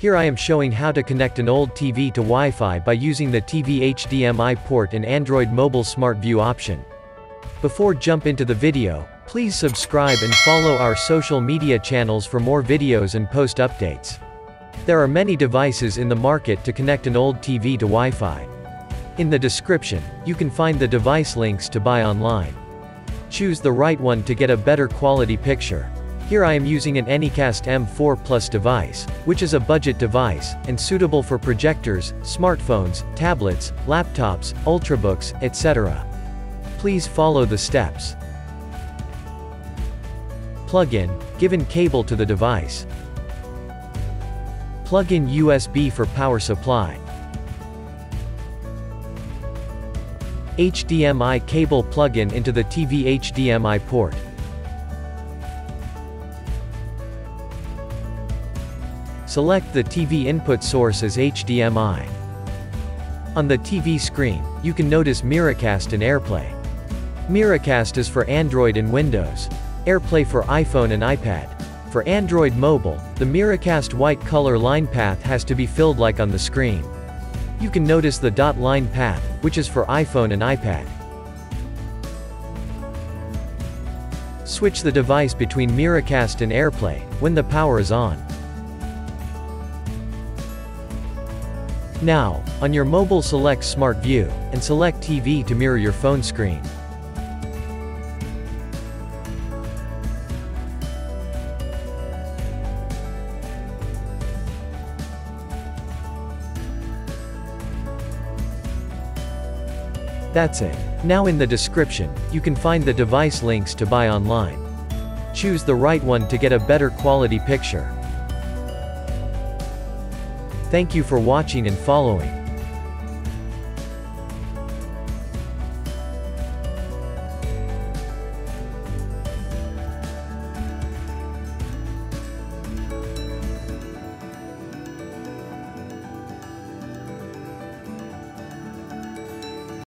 Here I am showing how to connect an old TV to Wi-Fi by using the TV HDMI port and Android mobile Smart View option. Before jump into the video, please subscribe and follow our social media channels for more videos and post updates. There are many devices in the market to connect an old TV to Wi-Fi. In the description, you can find the device links to buy online. Choose the right one to get a better quality picture. Here I am using an Anycast M4 Plus device, which is a budget device, and suitable for projectors, smartphones, tablets, laptops, ultrabooks, etc. Please follow the steps. Plug in, given cable to the device. Plug in USB for power supply. HDMI cable plug-in into the TV HDMI port. Select the TV input source as HDMI. On the TV screen, you can notice Miracast and AirPlay. Miracast is for Android and Windows. AirPlay for iPhone and iPad. For Android mobile, the Miracast white color line path has to be filled like on the screen. You can notice the dot line path, which is for iPhone and iPad. Switch the device between Miracast and AirPlay when the power is on. Now, on your mobile select Smart View, and select TV to mirror your phone screen. That's it. Now in the description, you can find the device links to buy online. Choose the right one to get a better quality picture. Thank you for watching and following.